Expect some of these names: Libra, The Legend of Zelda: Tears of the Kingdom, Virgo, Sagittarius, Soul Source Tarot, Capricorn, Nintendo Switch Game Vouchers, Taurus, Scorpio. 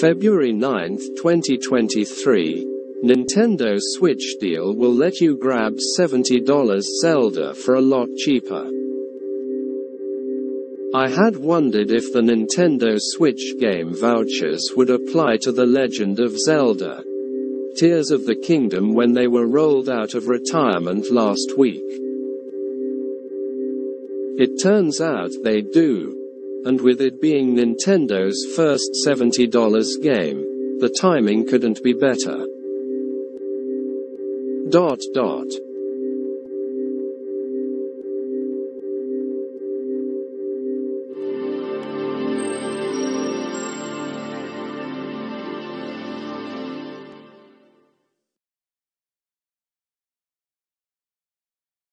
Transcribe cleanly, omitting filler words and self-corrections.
February 9, 2023. Nintendo Switch deal will let you grab $70 Zelda for a lot cheaper. I had wondered if the Nintendo Switch Game Vouchers would apply to The Legend of Zelda: Tears of the Kingdom when they were rolled out of retirement last week. It turns out they do. And with it being Nintendo's first $70 game, the timing couldn't be better.